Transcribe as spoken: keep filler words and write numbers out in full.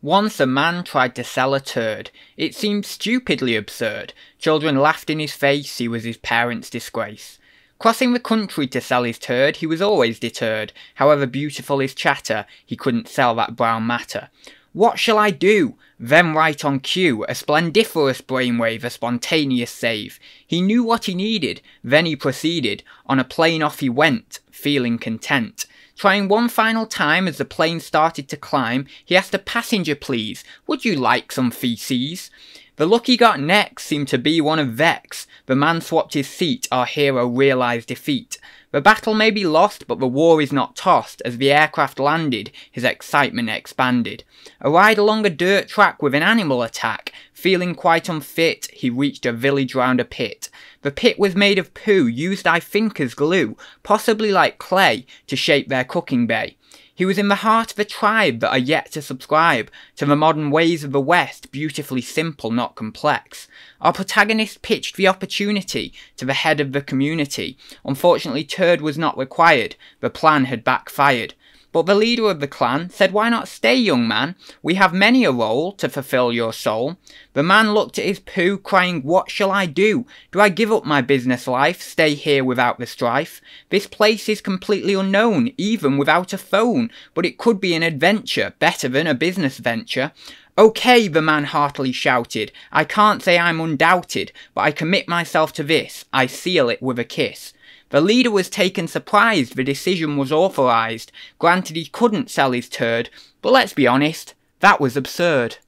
Once a man tried to sell a turd. It seemed stupidly absurd. Children laughed in his face, he was his parents' disgrace. Crossing the country to sell his turd, he was always deterred. However beautiful his chatter, he couldn't sell that brown matter. What shall I do? Then right on cue, a splendiferous brainwave, a spontaneous save. He knew what he needed, then he proceeded. On a plane off he went, feeling content. Trying one final time as the plane started to climb, he asked a passenger, please, would you like some feces? The look he got next seemed to be one of vex. The man swapped his seat, our hero realised defeat. The battle may be lost, but the war is not tossed. As the aircraft landed, his excitement expanded. A ride along a dirt track with an animal attack. Feeling quite unfit, he reached a village round a pit. The pit was made of poo, used I think as glue, possibly like clay, to shape their cooking bay. He was in the heart of a tribe that are yet to subscribe to the modern ways of the West, beautifully simple, not complex. Our protagonist pitched the opportunity to the head of the community. Unfortunately, turd was not required. The plan had backfired. But the leader of the clan said, why not stay, young man? We have many a role to fulfill your soul. The man looked at his poo, crying, what shall I do? Do I give up my business life, stay here without the strife? This place is completely unknown, even without a phone, but it could be an adventure, better than a business venture. Okay, the man heartily shouted, I can't say I'm undoubted, but I commit myself to this, I seal it with a kiss. The leader was taken surprised, the decision was authorised. Granted, he couldn't sell his turd, but let's be honest, that was absurd.